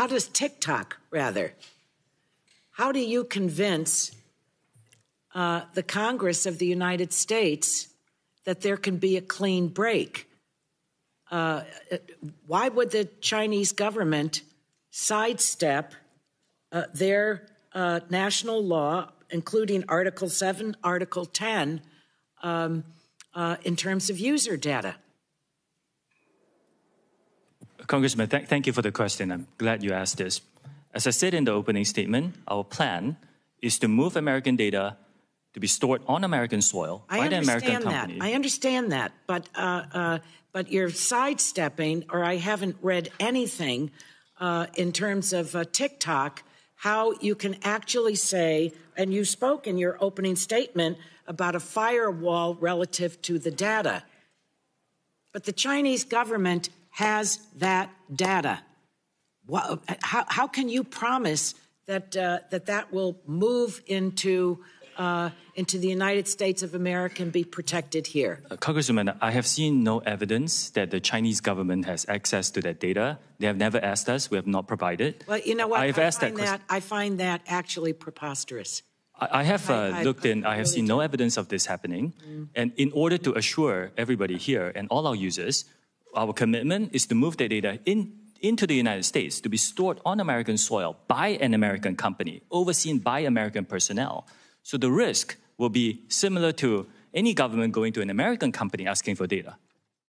How does TikTok, rather? How do you convince the Congress of the United States that there can be a clean break? Why would the Chinese government sidestep their national law, including Article 7, Article 10, in terms of user data? Congressman, thank you for the question. I'm glad you asked this. As I said in the opening statement, our plan is to move American data to be stored on American soil by the American company. I understand that, but you're sidestepping, or I haven't read anything in terms of TikTok, how you can actually say, and you spoke in your opening statement about a firewall relative to the data. But the Chinese government has that data. How can you promise that that will move into the United States of America and be protected here? Congresswoman, I have seen no evidence that the Chinese government has access to that data. They have never asked us. We have not provided. Well, you know what? I find that actually preposterous. I have seen no evidence of this happening. And in order to assure everybody here and all our users, our commitment is to move their data into the United States to be stored on American soil by an American company, overseen by American personnel. So the risk will be similar to any government going to an American company asking for data.